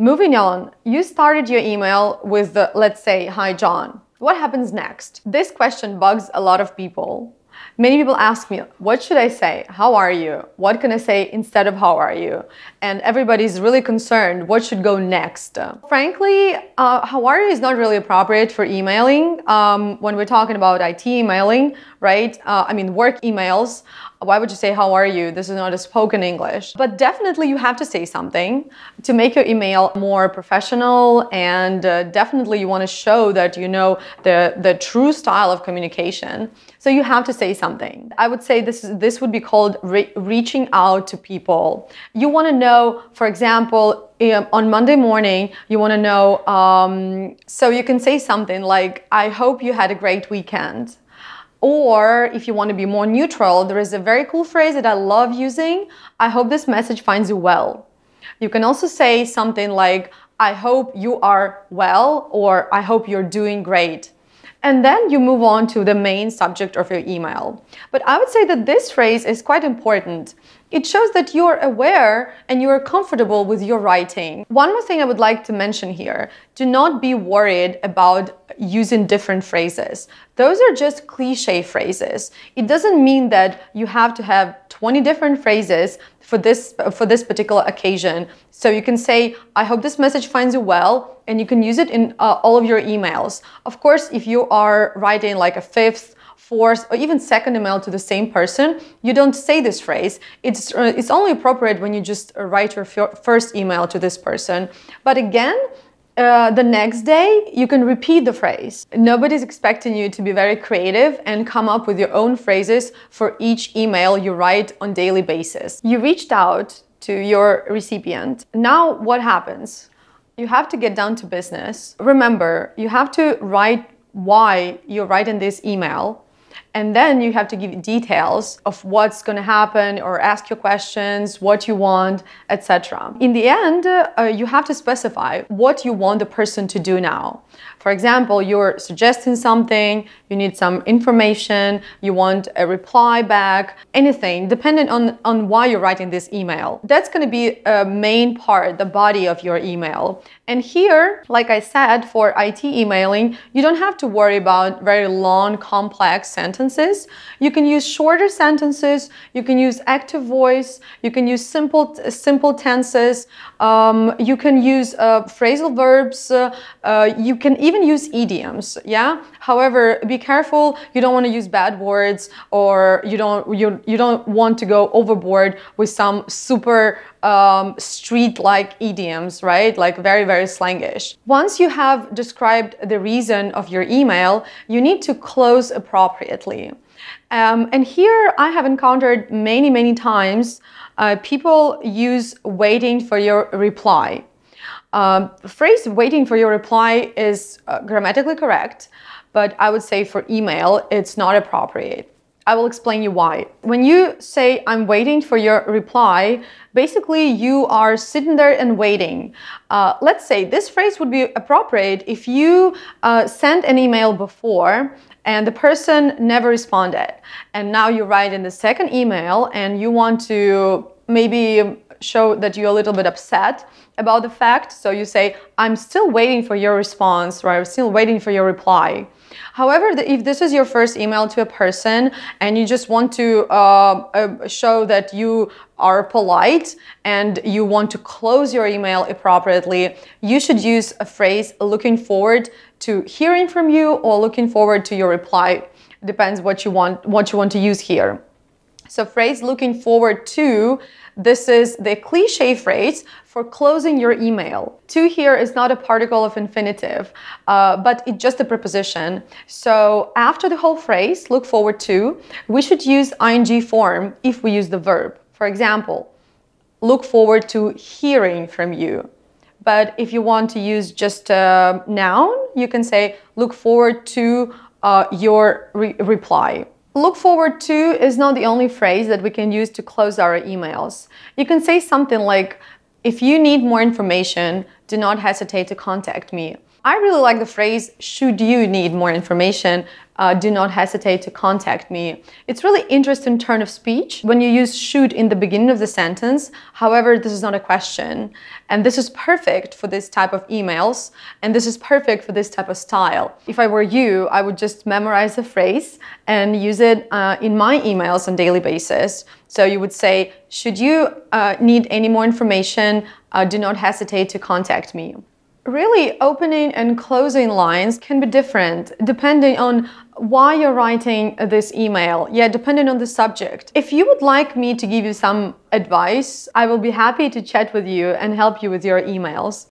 Moving on, you started your email with the, let's say, "Hi John." What happens next? This question bugs a lot of people. Many people ask me, what should I say? How are you? What can I say instead of how are you? And everybody's really concerned what should go next. Frankly, how are you is not really appropriate for emailing. When we're talking about IT emailing, right? I mean, work emails. Why would you say, how are you? This is not a spoken English. But definitely you have to say something to make your email more professional, and definitely you want to show that you know the true style of communication. So you have to say something. I would say this would be called reaching out to people. You want to know, for example, on Monday morning, you want to know, so you can say something like, I hope you had a great weekend. Or if you want to be more neutral, there is a very cool phrase that I love using. I hope this message finds you well. You can also say something like, I hope you are well, or I hope you're doing great. And then you move on to the main subject of your email. But I would say that this phrase is quite important. It shows that you are aware and you are comfortable with your writing. One more thing I would like to mention here, do not be worried about using different phrases. Those are just cliche phrases. It doesn't mean that you have to have 20 different phrases for this particular occasion. So you can say, I hope this message finds you well, and you can use it in all of your emails. Of course, if you are writing like a fifth, fourth, or even second email to the same person, you don't say this phrase. It's only appropriate when you just write your first email to this person. But again, the next day, you can repeat the phrase. Nobody's expecting you to be very creative and come up with your own phrases for each email you write on a daily basis. You reached out to your recipient. Now what happens? You have to get down to business. Remember, you have to write why you're writing this email. And then you have to give details of what's going to happen, or ask your questions, what you want, etc. In the end, you have to specify what you want the person to do now. For example, you're suggesting something, you need some information, you want a reply back, anything, depending on why you're writing this email. That's going to be a main part, the body of your email. And here, like I said, for IT emailing, you don't have to worry about very long, complex sentences. You can use shorter sentences, you can use active voice, you can use simple tenses, you can use phrasal verbs, you can even use idioms, yeah? However, be careful, you don't want to use bad words, or you don't want to go overboard with some super street-like idioms, right? Like very, very slangish. Once you have described the reason of your email, you need to close appropriately. And here I have encountered many, many times people use waiting for your reply. The phrase waiting for your reply is grammatically correct, but I would say for email, it's not appropriate. I will explain you why. When you say, I'm waiting for your reply, basically you are sitting there and waiting. Let's say this phrase would be appropriate if you sent an email before and the person never responded. And now you write in the second email and you want to maybe show that you're a little bit upset about the fact. So you say, I'm still waiting for your response, right? I'm still waiting for your reply. However, if this is your first email to a person and you just want to show that you are polite and you want to close your email appropriately, you should use a phrase looking forward to hearing from you, or looking forward to your reply. Depends what you want to use here. So phrase looking forward to, this is the cliche phrase for closing your email. To here is not a particle of infinitive, but it's just a preposition. So after the whole phrase, look forward to, we should use ing form if we use the verb. For example, look forward to hearing from you. But if you want to use just a noun, you can say look forward to your reply. Look forward to is not the only phrase that we can use to close our emails. You can say something like, if you need more information, do not hesitate to contact me. I really like the phrase, should you need more information, do not hesitate to contact me. It's really interesting turn of speech when you use should in the beginning of the sentence. However, this is not a question. And this is perfect for this type of emails. And this is perfect for this type of style. If I were you, I would just memorize the phrase and use it in my emails on a daily basis. So you would say, should you need any more information, do not hesitate to contact me. Really, opening and closing lines can be different depending on why you're writing this email, depending on the subject. If you would like me to give you some advice, I will be happy to chat with you and help you with your emails.